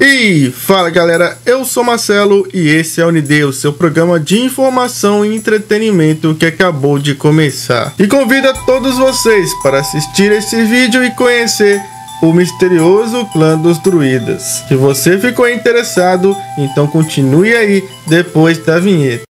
E fala galera, eu sou Marcelo e esse é o Unide, o seu programa de informação e entretenimento que acabou de começar. E convido a todos vocês para assistir esse vídeo e conhecer o misterioso clã dos druidas. Se você ficou interessado, então continue aí depois da vinheta.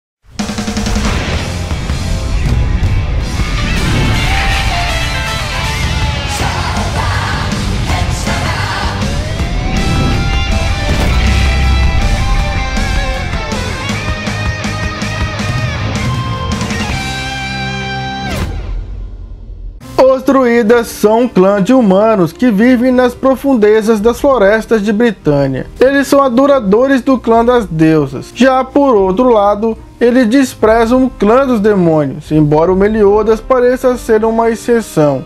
Os druidas são um clã de humanos que vivem nas profundezas das florestas de Britânia. Eles são adoradores do clã das deusas. Já por outro lado, eles desprezam o clã dos demônios, embora o Meliodas pareça ser uma exceção.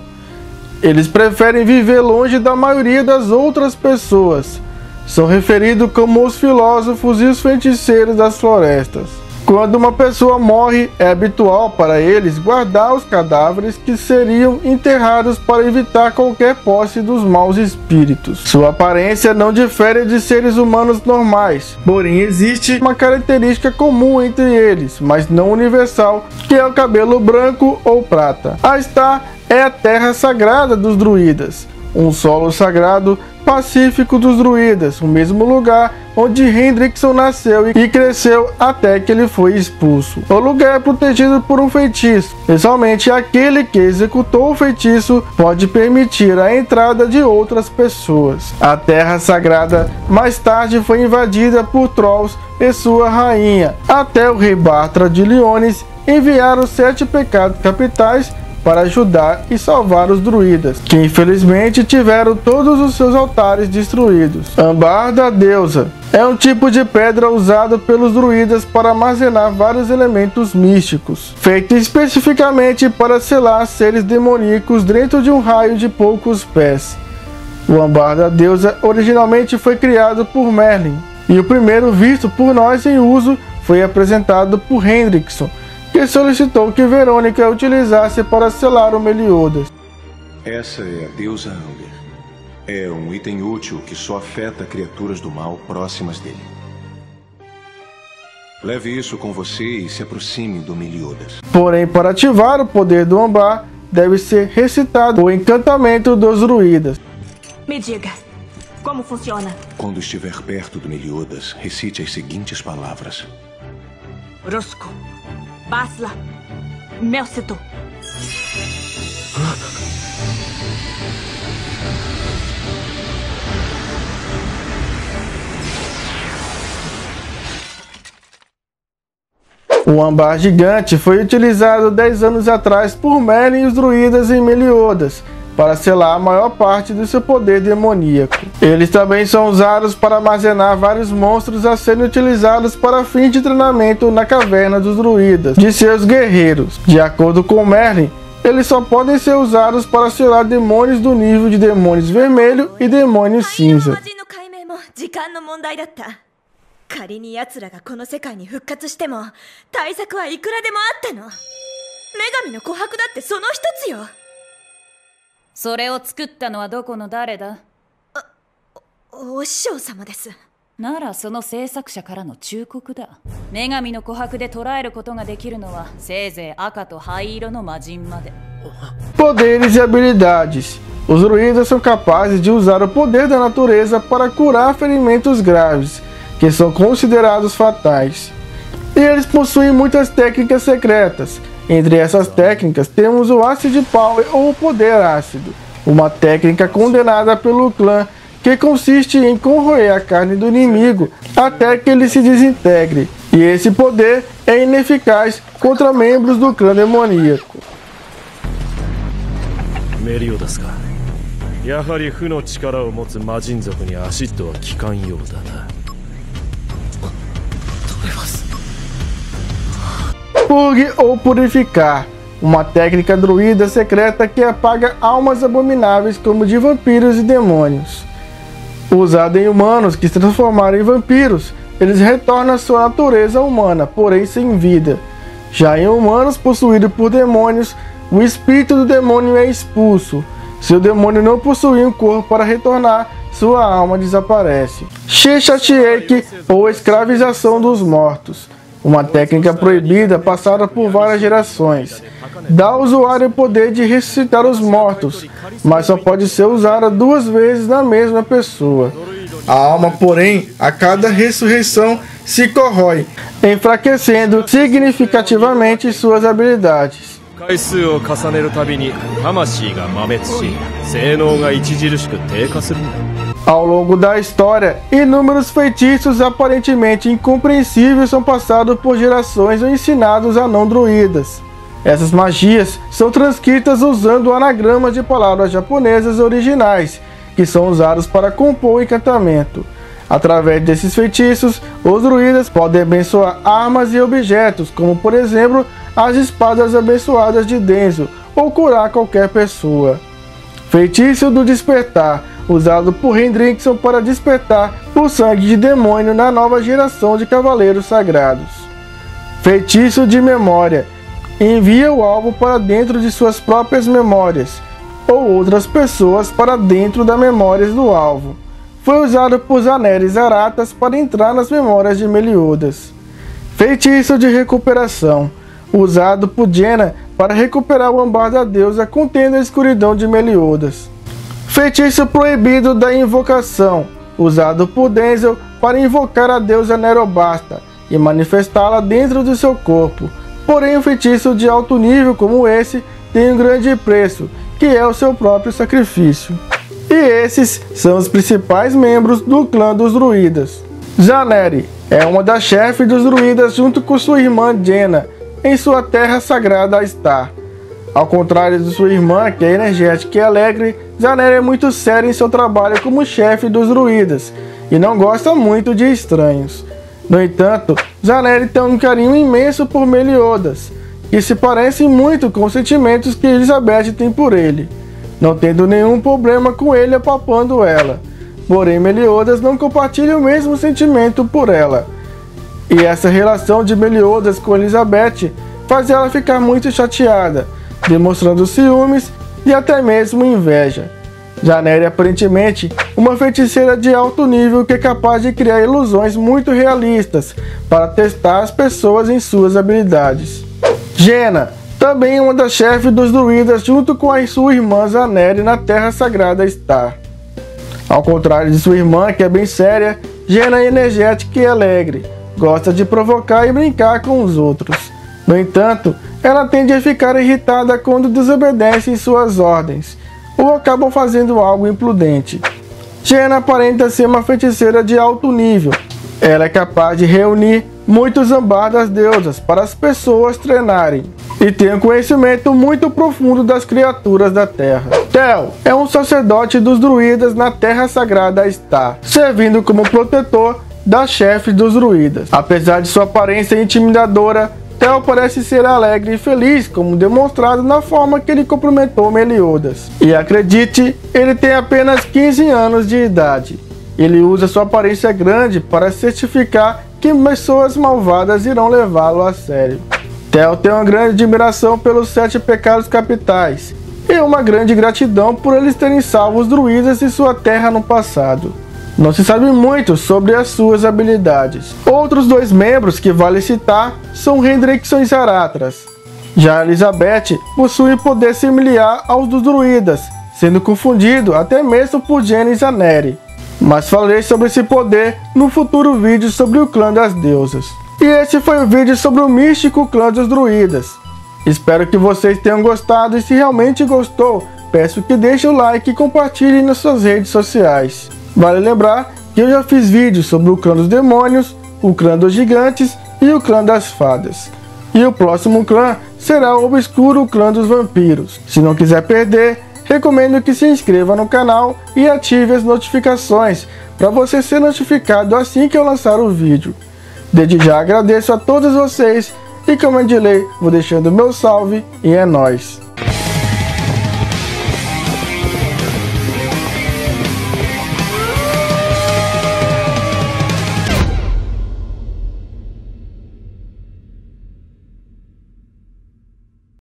Eles preferem viver longe da maioria das outras pessoas. São referidos como os filósofos e os feiticeiros das florestas. Quando uma pessoa morre, é habitual para eles guardar os cadáveres que seriam enterrados para evitar qualquer posse dos maus espíritos. Sua aparência não difere de seres humanos normais, porém existe uma característica comum entre eles, mas não universal, que é o cabelo branco ou prata. Esta é a terra sagrada dos druidas, um solo sagrado pacífico dos druidas, o mesmo lugar onde Hendrickson nasceu e cresceu até que ele foi expulso. O lugar é protegido por um feitiço, e somente aquele que executou o feitiço pode permitir a entrada de outras pessoas. A terra sagrada mais tarde foi invadida por Trolls e sua rainha. Até o rei Bartra de Liones enviaram 7 pecados capitais para ajudar e salvar os druidas, que infelizmente tiveram todos os seus altares destruídos. Âmbar da deusa é um tipo de pedra usado pelos druidas para armazenar vários elementos místicos, feito especificamente para selar seres demoníacos dentro de um raio de poucos pés. O âmbar da deusa originalmente foi criado por Merlin, e o primeiro visto por nós em uso foi apresentado por Hendrickson, que solicitou que Verônica utilizasse para selar o Meliodas. Essa é a deusa Amber. É um item útil que só afeta criaturas do mal próximas dele. Leve isso com você e se aproxime do Meliodas. Porém, para ativar o poder do Ambar, deve ser recitado o encantamento dos druidas. Me diga, como funciona? Quando estiver perto do Meliodas, recite as seguintes palavras. Rusco. Basla, Melcito. O âmbar gigante foi utilizado 10 anos atrás por Merlin e os druidas em Meliodas para selar a maior parte do seu poder demoníaco. Eles também são usados para armazenar vários monstros a serem utilizados para fins de treinamento na caverna dos druidas, de seus guerreiros. De acordo com Merlin, eles só podem ser usados para selar demônios do nível de demônios vermelho e demônios cinza. Poderes e habilidades. Os druidas são capazes de usar o poder da natureza para curar ferimentos graves, que são considerados fatais. E eles possuem muitas técnicas secretas. Entre essas técnicas temos o Acid Power ou poder ácido, uma técnica condenada pelo clã que consiste em corroer a carne do inimigo até que ele se desintegre, e esse poder é ineficaz contra membros do clã demoníaco. Purg ou purificar, uma técnica druida secreta que apaga almas abomináveis como de vampiros e demônios. Usada em humanos que se transformaram em vampiros, eles retornam à sua natureza humana, porém sem vida. Já em humanos possuídos por demônios, o espírito do demônio é expulso. Se o demônio não possuir um corpo para retornar, sua alma desaparece. Xishateik, ou escravização dos mortos. Uma técnica proibida passada por várias gerações. Dá ao usuário o poder de ressuscitar os mortos, mas só pode ser usada 2 vezes na mesma pessoa. A alma, porém, a cada ressurreição se corrói, enfraquecendo significativamente suas habilidades. Ao longo da história, inúmeros feitiços aparentemente incompreensíveis são passados por gerações ou ensinados a não-druidas. Essas magias são transcritas usando anagramas de palavras japonesas originais, que são usados para compor o encantamento. Através desses feitiços, os druidas podem abençoar armas e objetos, como por exemplo, as espadas abençoadas de Denso, ou curar qualquer pessoa. Feitiço do Despertar, usado por Hendrickson para despertar o sangue de demônio na nova geração de cavaleiros sagrados. Feitiço de Memória, envia o alvo para dentro de suas próprias memórias, ou outras pessoas para dentro das memórias do alvo. Foi usado por Zaneri e Zaratas para entrar nas memórias de Meliodas. Feitiço de Recuperação, usado por Jenna para recuperar o ambar da deusa contendo a escuridão de Meliodas. Feitiço proibido da Invocação, usado por Denzel para invocar a deusa Nerobasta e manifestá-la dentro do seu corpo. Porém, um feitiço de alto nível como esse tem um grande preço, que é o seu próprio sacrifício. E esses são os principais membros do clã dos druidas. Zaneri é uma das chefes dos druidas junto com sua irmã Jenna, em sua terra sagrada a Star. Ao contrário de sua irmã, que é energética e alegre, Zaneri é muito séria em seu trabalho como chefe dos druidas e não gosta muito de estranhos. No entanto, Zaneri tem um carinho imenso por Meliodas, que se parece muito com os sentimentos que Elizabeth tem por ele, não tendo nenhum problema com ele apapando ela. Porém, Meliodas não compartilha o mesmo sentimento por ela, e essa relação de Meliodas com Elizabeth faz ela ficar muito chateada, demonstrando ciúmes e até mesmo inveja. Zaneri é aparentemente uma feiticeira de alto nível que é capaz de criar ilusões muito realistas para testar as pessoas em suas habilidades. Jenna, também uma das chefes dos druidas junto com a sua irmã Zaneri na Terra Sagrada Star. Ao contrário de sua irmã, que é bem séria, Jenna é energética e alegre, gosta de provocar e brincar com os outros. No entanto, ela tende a ficar irritada quando desobedecem suas ordens, ou acabam fazendo algo imprudente. Jenna aparenta ser uma feiticeira de alto nível. Ela é capaz de reunir muitos ambar das deusas para as pessoas treinarem, e tem um conhecimento muito profundo das criaturas da Terra. Theo é um sacerdote dos druidas na Terra Sagrada Star, servindo como protetor da chefe dos druidas. Apesar de sua aparência intimidadora, Theo parece ser alegre e feliz, como demonstrado na forma que ele cumprimentou Meliodas. E acredite, ele tem apenas 15 anos de idade. Ele usa sua aparência grande para certificar que pessoas malvadas irão levá-lo a sério. Theo tem uma grande admiração pelos 7 pecados capitais e uma grande gratidão por eles terem salvo os druidas de sua terra no passado. Não se sabe muito sobre as suas habilidades. Outros 2 membros que vale citar são Hendrickson e Zaratas. Já Elizabeth possui poder similar aos dos druidas, sendo confundido até mesmo por Jenna e Zaneri. Mas falarei sobre esse poder no futuro vídeo sobre o clã das deusas. E esse foi o vídeo sobre o místico clã dos druidas. Espero que vocês tenham gostado e se realmente gostou, peço que deixe o like e compartilhe nas suas redes sociais. Vale lembrar que eu já fiz vídeos sobre o clã dos demônios, o clã dos gigantes e o clã das fadas. E o próximo clã será o obscuro clã dos vampiros. Se não quiser perder, recomendo que se inscreva no canal e ative as notificações para você ser notificado assim que eu lançar o vídeo. Desde já agradeço a todos vocês e, como é de lei, vou deixando meu salve e é nóis!